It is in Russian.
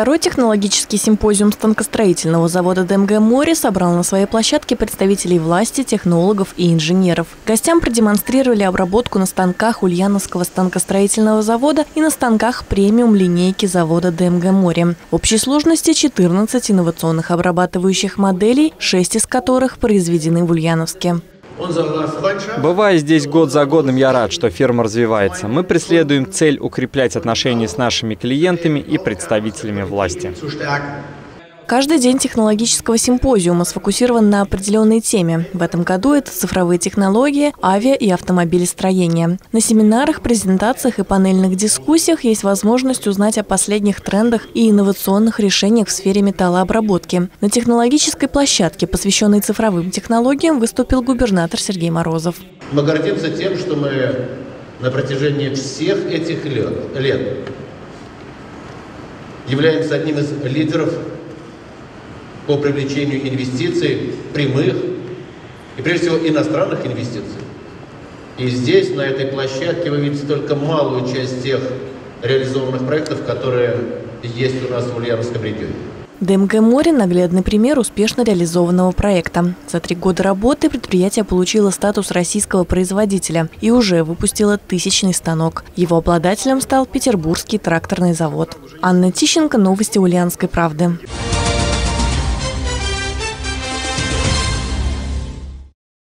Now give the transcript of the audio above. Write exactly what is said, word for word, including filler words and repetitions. Второй технологический симпозиум станкостроительного завода ДМГ «Мори» собрал на своей площадке представителей власти, технологов и инженеров. Гостям продемонстрировали обработку на станках Ульяновского станкостроительного завода и на станках премиум линейки завода ДМГ «Мори». В общей сложности четырнадцать инновационных обрабатывающих моделей, шесть из которых произведены в Ульяновске. Бывая здесь год за годом, я рад, что фирма развивается. Мы преследуем цель укреплять отношения с нашими клиентами и представителями власти. Каждый день технологического симпозиума сфокусирован на определенной теме. В этом году это цифровые технологии, авиа- и автомобилестроение. На семинарах, презентациях и панельных дискуссиях есть возможность узнать о последних трендах и инновационных решениях в сфере металлообработки. На технологической площадке, посвященной цифровым технологиям, выступил губернатор Сергей Морозов. Мы гордимся тем, что мы на протяжении всех этих лет, лет являемся одним из лидеров по привлечению инвестиций, прямых и, прежде всего, иностранных инвестиций. И здесь, на этой площадке, вы видите только малую часть тех реализованных проектов, которые есть у нас в Ульяновском регионе. ДМГ «Мори» – наглядный пример успешно реализованного проекта. За три года работы предприятие получило статус российского производителя и уже выпустило тысячный станок. Его обладателем стал Петербургский тракторный завод. Анна Тищенко, новости Ульяновской правды.